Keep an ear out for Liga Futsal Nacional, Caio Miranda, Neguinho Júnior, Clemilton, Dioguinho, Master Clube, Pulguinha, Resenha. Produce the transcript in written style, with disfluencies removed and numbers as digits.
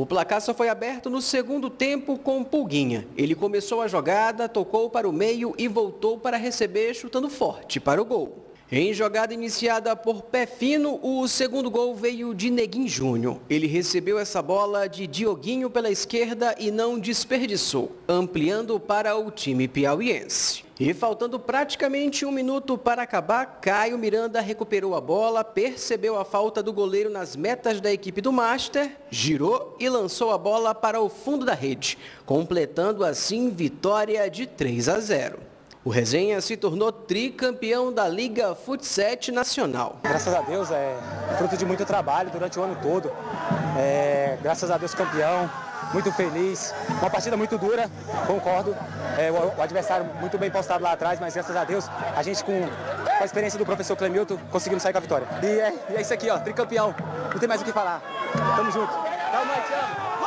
O placar só foi aberto no segundo tempo com Pulguinha. Ele começou a jogada, tocou para o meio e voltou para receber chutando forte para o gol. Em jogada iniciada por Pé Fino, o segundo gol veio de Neguinho Júnior. Ele recebeu essa bola de Dioguinho pela esquerda e não desperdiçou, ampliando para o time piauiense. E faltando praticamente um minuto para acabar, Caio Miranda recuperou a bola, percebeu a falta do goleiro nas metas da equipe do Master, girou e lançou a bola para o fundo da rede, completando assim vitória de 3-0. O Resenha se tornou tricampeão da Liga Futsal Nacional. Graças a Deus, é fruto de muito trabalho durante o ano todo. Graças a Deus, campeão, muito feliz. Uma partida muito dura, concordo. O adversário muito bem postado lá atrás, mas graças a Deus, a gente com a experiência do professor Clemilton conseguimos sair com a vitória. E é isso aqui, ó, tricampeão. Não tem mais o que falar. Tamo junto. Calma aí, tchau.